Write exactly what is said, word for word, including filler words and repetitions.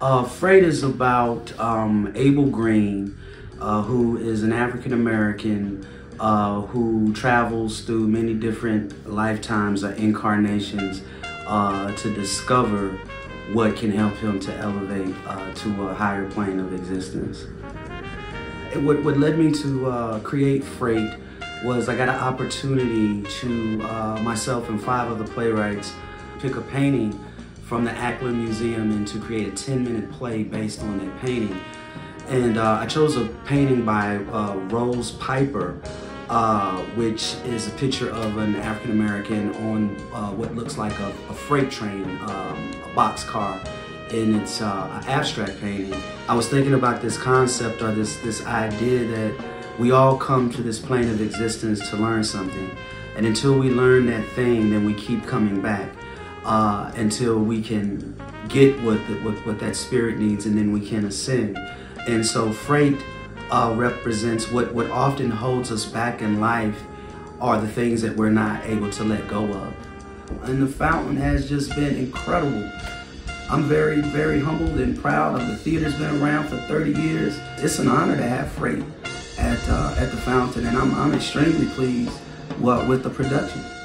Uh, Freight is about um, Abel Green, uh, who is an African-American uh, who travels through many different lifetimes or incarnations uh, to discover what can help him to elevate uh, to a higher plane of existence. What, what led me to uh, create Freight was I got an opportunity to, uh, myself and five other playwrights, pick a painting from the Ackland Museum and to create a ten minute play based on that painting. And uh, I chose a painting by uh, Rose Piper, uh, which is a picture of an African-American on uh, what looks like a, a freight train, um, a boxcar. And it's uh, an abstract painting. I was thinking about this concept or this, this idea that we all come to this plane of existence to learn something. And until we learn that thing, then we keep coming back uh, until we can get what, the, what, what that spirit needs, and then we can ascend. And so Freight uh, represents what, what often holds us back in life are the things that we're not able to let go of. And the Fountain has just been incredible. I'm very, very humbled and proud of the theater's been around for thirty years. It's an honor to have Freight at, uh, at the Fountain, and I'm, I'm extremely pleased well, with the production.